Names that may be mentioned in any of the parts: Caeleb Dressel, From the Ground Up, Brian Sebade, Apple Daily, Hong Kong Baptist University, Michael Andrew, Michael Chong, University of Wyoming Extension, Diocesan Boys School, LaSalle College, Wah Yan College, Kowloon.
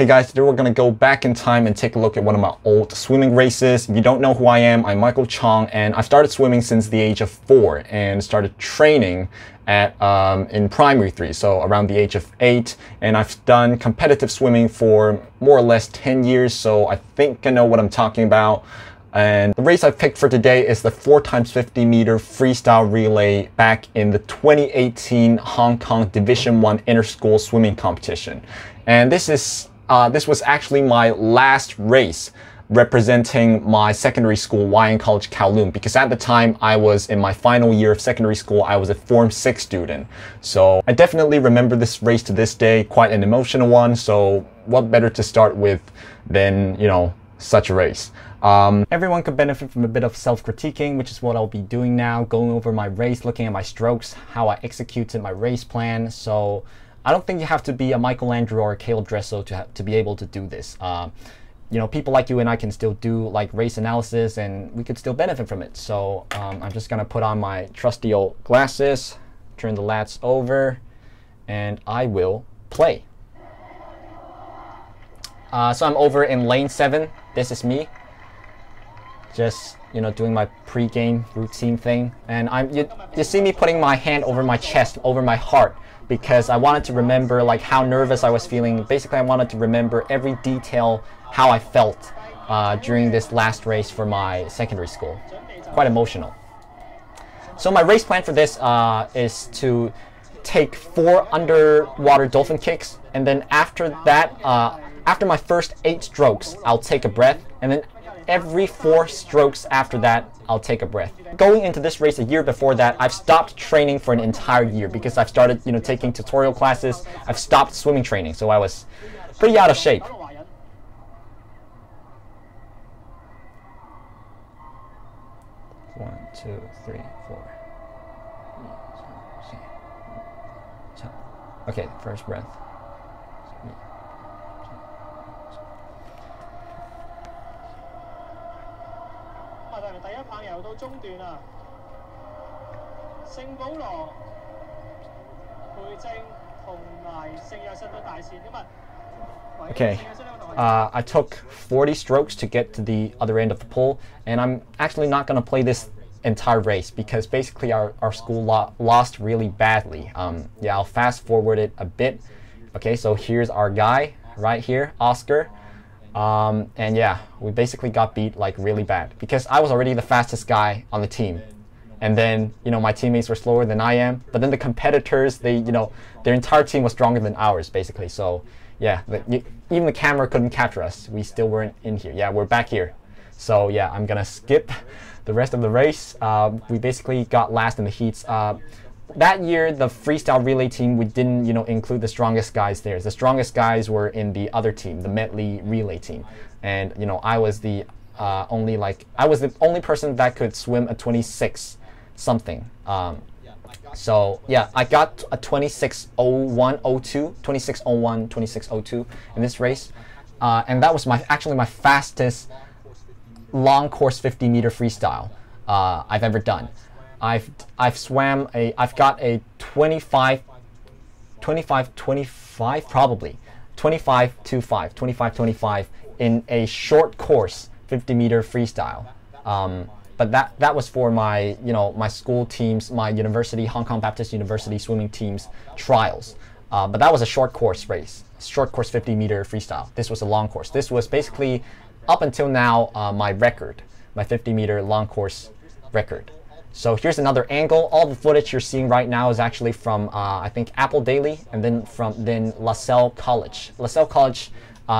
Hey guys, today we're gonna go back in time and take a look at one of my old swimming races. If you don't know who I am, I'm Michael Chong, and I've started swimming since the age of 4 and started training at in primary 3, so around the age of 8, and I've done competitive swimming for more or less 10 years, so I think I know what I'm talking about. And the race I've picked for today is the 4x50 meter freestyle relay back in the 2018 Hong Kong Division 1 inter-school swimming competition. And this was actually my last race representing my secondary school, Wah Yan College, Kowloon, because at the time I was in my final year of secondary school. I was a Form 6 student. So I definitely remember this race to this day, quite an emotional one. So what better to start with than, you know, such a race. Everyone could benefit from a bit of self-critiquing, which is what I'll be doing now, going over my race, looking at my strokes, how I executed my race plan. So I don't think you have to be a Michael Andrew or a Caeleb Dressel to be able to do this. You know, people like you and I can still do like race analysis, and we could still benefit from it. So I'm just gonna put on my trusty old glasses, turn the lats over, and I will play. So I'm over in lane 7. This is me. Just, you know, doing my pre-game routine thing. And you see me putting my hand over my chest, over my heart, because I wanted to remember like how nervous I was feeling. Basically, I wanted to remember every detail, how I felt during this last race for my secondary school. Quite emotional. So my race plan for this is to take 4 underwater dolphin kicks, and then after that, after my first 8 strokes, I'll take a breath, and then every 4 strokes after that, I'll take a breath. Going into this race a year before that, I've stopped training for an entire year because I've started, you know, taking tutorial classes. I've stopped swimming training, so I was pretty out of shape. One, two, three, four. Okay, first breath. Okay, I took 40 strokes to get to the other end of the pool, and I'm actually not going to play this entire race because basically our school lost really badly. Yeah, I'll fast forward it a bit. Okay, so here's our guy right here, Oscar. And yeah, we basically got beat like really bad because I was already the fastest guy on the team, and then, you know, my teammates were slower than I am, but then the competitors, they, you know, their entire team was stronger than ours basically. So yeah, even the camera couldn't capture us. We still weren't in here. Yeah, we're back here. So yeah, I'm gonna skip the rest of the race. We basically got last in the heats. That year, the freestyle relay team, we didn't, you know, include the strongest guys there. The strongest guys were in the other team, the medley relay team, and, you know, I was the only person that could swim a 26 something. So yeah, I got a 26:01:02, 26:01, 26:02 in this race, and that was actually my fastest long course 50-meter freestyle I've ever done. I've got a 25 probably 25:25, 25:25 in a short course 50-meter freestyle. But that was for my, you know, my school teams, my university, Hong Kong Baptist University swimming teams trials. But that was a short course race, short course 50-meter freestyle. This was a long course. This was basically up until now my record, my 50-meter long course record. So here's another angle. All the footage you're seeing right now is actually from I think Apple Daily, and then from LaSalle College. LaSalle College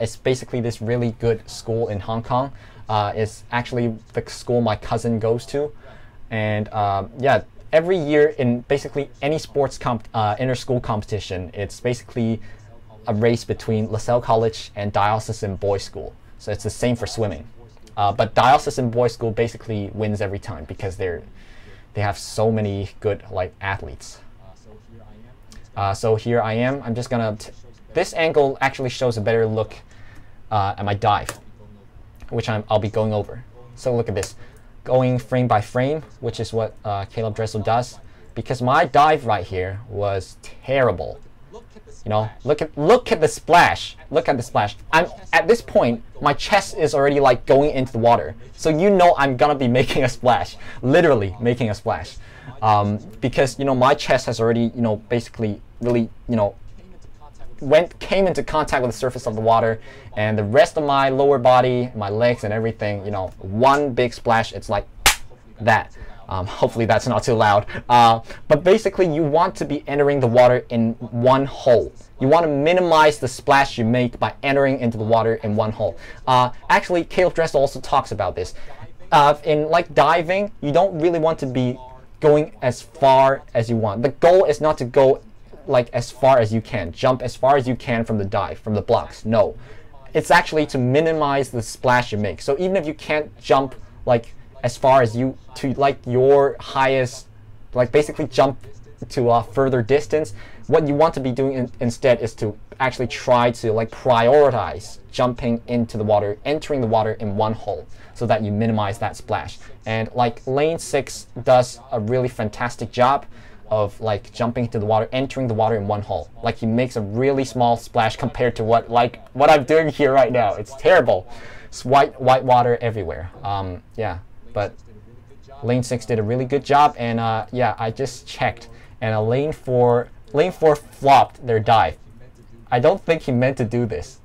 is basically this really good school in Hong Kong. It's actually the school my cousin goes to, and yeah, every year in basically any sports inter-school competition, it's basically a race between LaSalle College and Diocesan Boys School. So it's the same for swimming, but Diocesan Boys School basically wins every time because they have so many good like athletes. So here I am. I'm just gonna. This angle actually shows a better look at my dive, which I'll be going over. So look at this, going frame by frame, which is what Caeleb Dressel does, because my dive right here was terrible. You know, look at the splash. Look at the splash. I'm at this point, my chest is already like going into the water. So you know I'm gonna be making a splash, literally making a splash, because you know my chest has already basically really came into contact with the surface of the water, and the rest of my lower body, my legs and everything, one big splash. It's like that. Hopefully that's not too loud, but basically you want to be entering the water in one hole. You want to minimize the splash you make by entering into the water in one hole. Actually, Caeleb Dressel also talks about this. In like diving, you don't really want to be going as far as you want. The goal is not to go like as far as you can, jump as far as you can from the dive, from the blocks. No, it's actually to minimize the splash you make. So even if you can't jump like as far as you to like your highest, like basically jump to a further distance, what you want to be doing instead is to actually try to like prioritize jumping into the water, entering the water in one hole, so that you minimize that splash. And like lane 6 does a really fantastic job of like jumping into the water, entering the water in one hole. Like he makes a really small splash compared to what I'm doing here right now. It's terrible. It's white water everywhere. Yeah. But lane 6 did a really good job, and yeah, I just checked, and lane 4 flopped their dive. I don't think he meant to do this,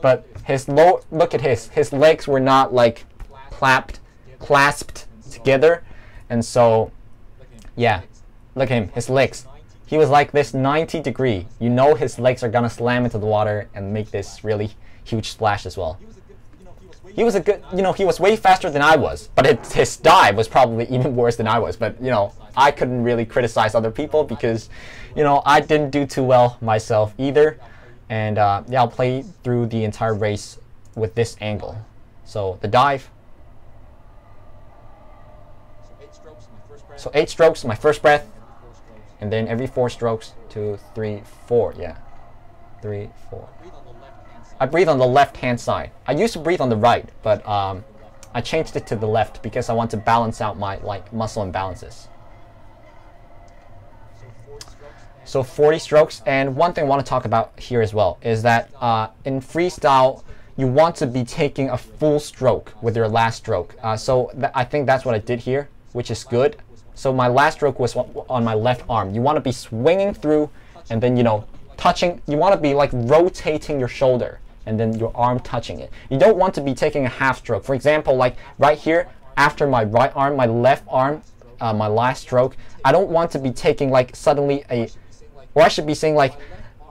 but his look at his legs were not like clasped together, and so yeah, look at him, his legs. He was like this 90 degree. You know his legs are gonna slam into the water and make this really huge splash as well. He was a good, he was way faster than I was, but his dive was probably even worse than I was. But, I couldn't really criticize other people because, I didn't do too well myself either. And yeah, I'll play through the entire race with this angle. So the dive. So 8 strokes, my first breath. And then every 4 strokes, 2, 3, 4. Yeah, 3, 4. I breathe on the left-hand side. I used to breathe on the right, but I changed it to the left because I want to balance out my like muscle imbalances. So 40 strokes, and one thing I want to talk about here as well is that in freestyle, you want to be taking a full stroke with your last stroke. So I think that's what I did here, which is good. So my last stroke was on my left arm. You want to be swinging through and then, touching. You want to be like rotating your shoulder and then your arm touching it. You don't want to be taking a half stroke. For example, like right here, after my right arm, my left arm, my last stroke, I don't want to be taking like suddenly I should be saying like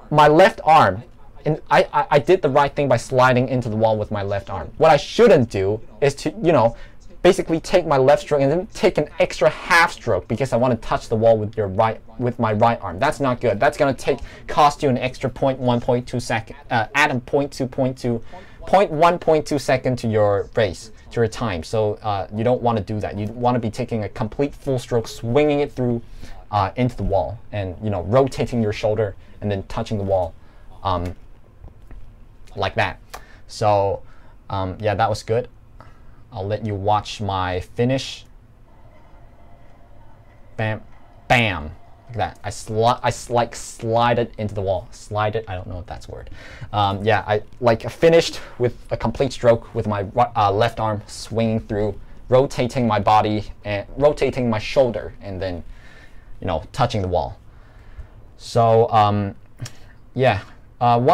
my left arm, and I did the right thing by sliding into the wall with my left arm. What I shouldn't do is to, basically take my left stroke and then take an extra half stroke because I want to touch the wall with my right arm. That's not good. That's going to cost you an extra 0.1, 0.2 second, add a 0.1, 0.2 second to your race, to your time. So you don't want to do that. You want to be taking a complete full stroke, swinging it through into the wall, and rotating your shoulder and then touching the wall like that. So yeah, that was good. I'll let you watch my finish. Bam, bam, like that. I slide it into the wall. Slide it. I don't know if that's a word. Yeah, I finished with a complete stroke with my left arm swinging through, rotating my body and rotating my shoulder, and then, touching the wall. So yeah. One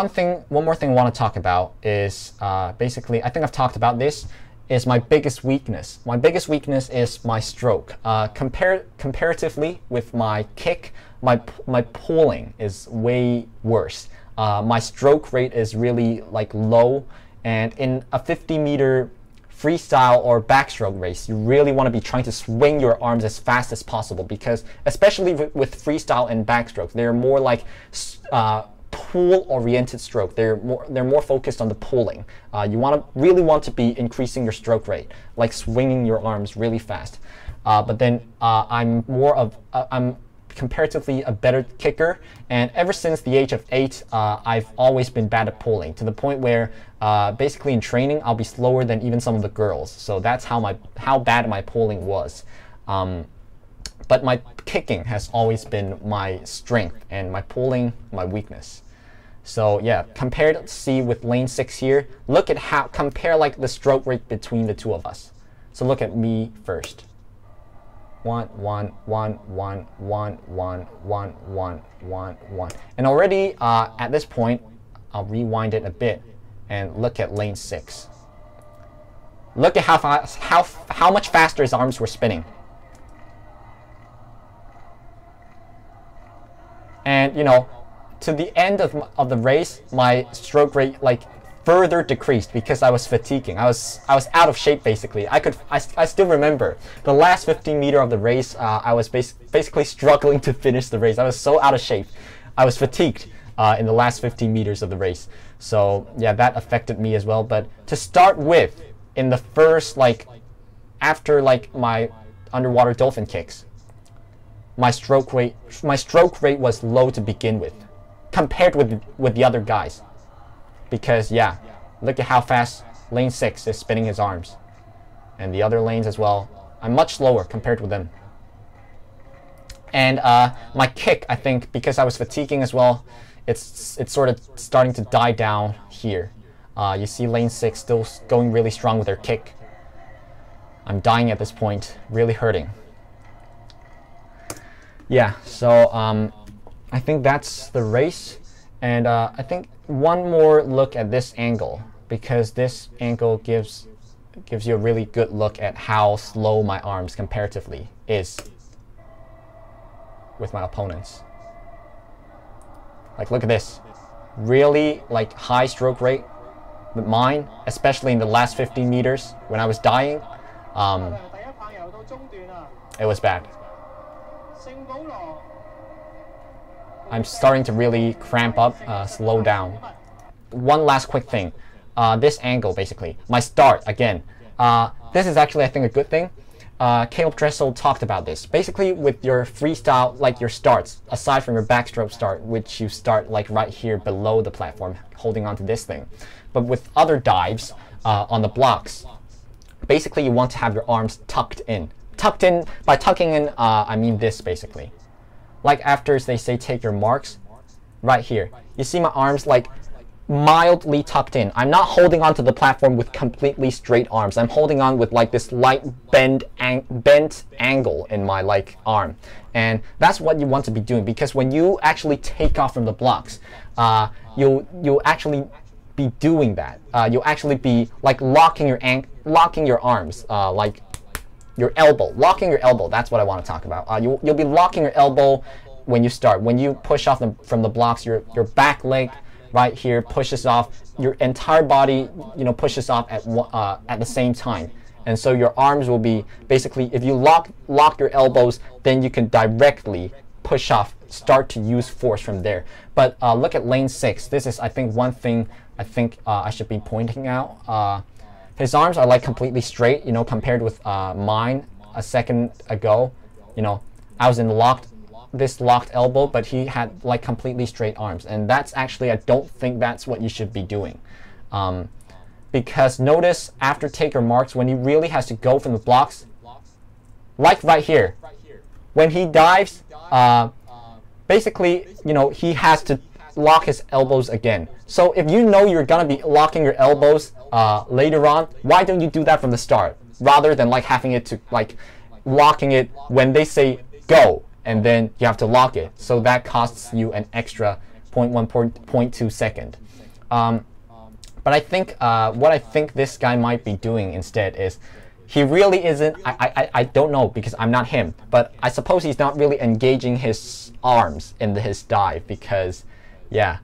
more thing I want to talk about is basically, I think I've talked about this. Is my biggest weakness. My biggest weakness is my stroke. Comparatively with my kick, my pulling is way worse. My stroke rate is really like low, and in a 50-meter freestyle or backstroke race, you really want to be trying to swing your arms as fast as possible because, especially with freestyle and backstroke, they're more like pull-oriented stroke. They're more focused on the pulling. You really want to be increasing your stroke rate, like swinging your arms really fast. But then I'm comparatively a better kicker, and ever since the age of 8, I've always been bad at pulling, to the point where basically in training I'll be slower than even some of the girls. So that's how bad my pulling was. But my kicking has always been my strength and my pulling, my weakness. So yeah, compared, see with lane 6 here, look at how, compare like the stroke rate between the two of us. So look at me first. 1, 1, 1, 1, 1, 1, 1, 1, 1. And already at this point, I'll rewind it a bit and look at lane 6. Look at how much faster his arms were spinning. And you know, to the end of the race, my stroke rate like further decreased because I was fatiguing. I was out of shape basically. I still remember the last 15 meter of the race. I was basically struggling to finish the race. I was so out of shape. I was fatigued in the last 15 meters of the race. So yeah, that affected me as well. But to start with, in the first like after like my underwater dolphin kicks, my stroke rate was low to begin with, compared with the other guys. Because yeah, look at how fast lane 6 is spinning his arms. And the other lanes as well, I'm much slower compared with them. And my kick, I think, because I was fatiguing as well, it's sort of starting to die down here. You see lane 6 still going really strong with their kick. I'm dying at this point, really hurting. Yeah, so I think that's the race. And I think one more look at this angle, because this angle gives you a really good look at how slow my arms comparatively is with my opponents. Like, look at this. Really, like, high stroke rate with mine, especially in the last 15 meters when I was dying. It was bad. I'm starting to really cramp up, slow down. One last quick thing. This angle, basically. My start, again. This is actually, I think, a good thing. Caeleb Dressel talked about this. Basically, with your freestyle, like your starts, aside from your backstroke start, which you start like right here below the platform, holding onto this thing. But with other dives on the blocks, basically you want to have your arms tucked in. Tucked in, by tucking in, I mean this, basically. Like after they say take your marks, right here. You see my arms like mildly tucked in. I'm not holding onto the platform with completely straight arms. I'm holding on with like this light bent angle in my like arm. And that's what you want to be doing, because when you actually take off from the blocks, you'll actually be doing that. You'll actually be like locking your arms, like your elbow, locking your elbow. That's what I want to talk about. You'll be locking your elbow when you start. When you push off from the blocks, your back leg right here pushes off. Your entire body, you know, pushes off at the same time. And so your arms will be basically, if you lock your elbows, then you can directly push off, start to use force from there. But look at lane 6. This is, I think, one thing I think I should be pointing out. His arms are like completely straight, you know, compared with mine a second ago. You know, I was in this locked elbow, but he had like completely straight arms. And that's actually, I don't think that's what you should be doing. Because notice after taker marks, when he really has to go from the blocks, like right here, when he dives, basically, you know, he has to lock his elbows again. So if you know you're gonna be locking your elbows later on, why don't you do that from the start, rather than like having it to like locking it when they say go, and then you have to lock it. So that costs you an extra 0.1, 0.2 second. But I think what I think this guy might be doing instead is, he really isn't, I don't know because I'm not him, but I suppose he's not really engaging his arms in his dive, because yeah.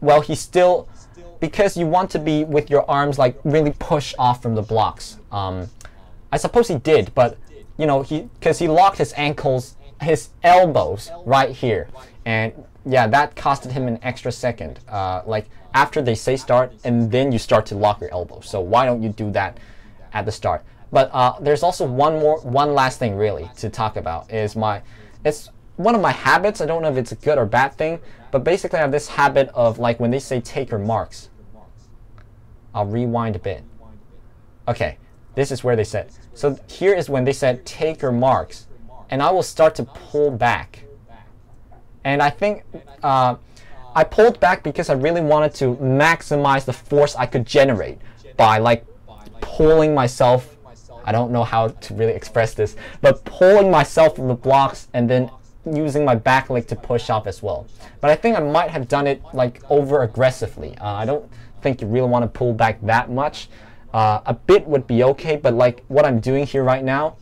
Well, he's still, because you want to be with your arms like really push off from the blocks. I suppose he did, but you know, because he locked his ankles, his elbows right here, and yeah, that costed him an extra second. Like after they say start, and then you start to lock your elbows. So why don't you do that at the start? But there's also one last thing really to talk about is it's one of my habits. I don't know if it's a good or bad thing, but basically I have this habit of like when they say take your marks. I'll rewind a bit. Okay, This is where they said. So here is when they said, take your marks, and I will start to pull back. And I think I pulled back because I really wanted to maximize the force I could generate by like pulling myself, I don't know how to really express this, but pulling myself from the blocks and then using my back leg to push up as well. But I think I might have done it like over aggressively. I don't think you really want to pull back that much. A bit would be okay, but like what I'm doing here right now,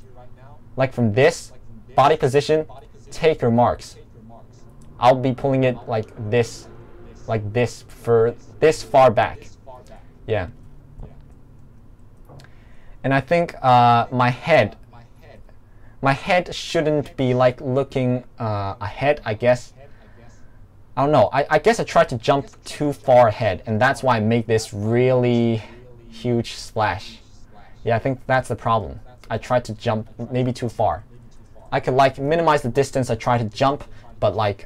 like from this body position, take your marks. I'll be pulling it like this for this far back. Yeah. And I think my head shouldn't be like looking ahead, I guess. I don't know. I guess I tried to jump too far ahead, and that's why I make this really huge splash. Yeah, I think that's the problem. I tried to jump maybe too far. I could like minimize the distance I tried to jump, but like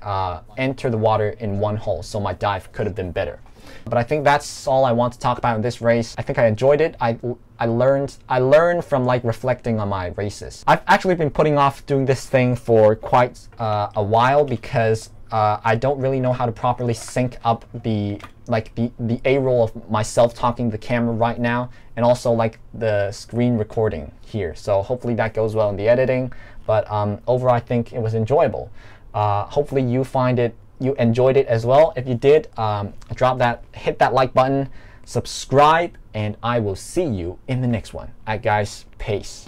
enter the water in one hole, so my dive could have been better. But I think that's all I want to talk about in this race. I think I enjoyed it. I learned from like reflecting on my races. I've actually been putting off doing this thing for quite a while because I don't really know how to properly sync up the A-roll of myself talking to the camera right now, and also like the screen recording here. So hopefully that goes well in the editing. But overall, I think it was enjoyable. Hopefully you find it. You enjoyed it as well. If you did, hit that like button, subscribe, and I will see you in the next one. All right, guys, peace.